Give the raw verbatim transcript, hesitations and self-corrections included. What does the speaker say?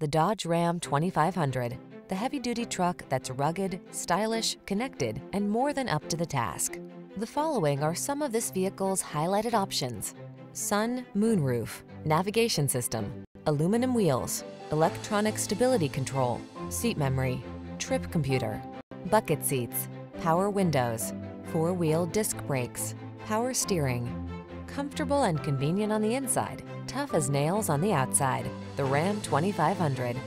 The Dodge Ram twenty-five hundred, the heavy-duty truck that's rugged, stylish, connected, and more than up to the task. The following are some of this vehicle's highlighted options: sun, moonroof, navigation system, aluminum wheels, electronic stability control, seat memory, trip computer, bucket seats, power windows, four-wheel disc brakes, power steering. Comfortable and convenient on the inside, tough as nails on the outside. The Ram twenty-five hundred.